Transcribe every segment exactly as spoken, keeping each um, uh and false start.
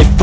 If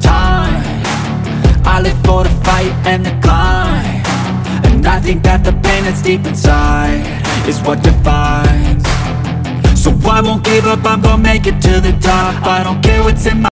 time. I live for the fight and the climb. I think that the pain that's deep inside is what defines. So I won't give up, I'm gonna make it to the top. I don't care what's in my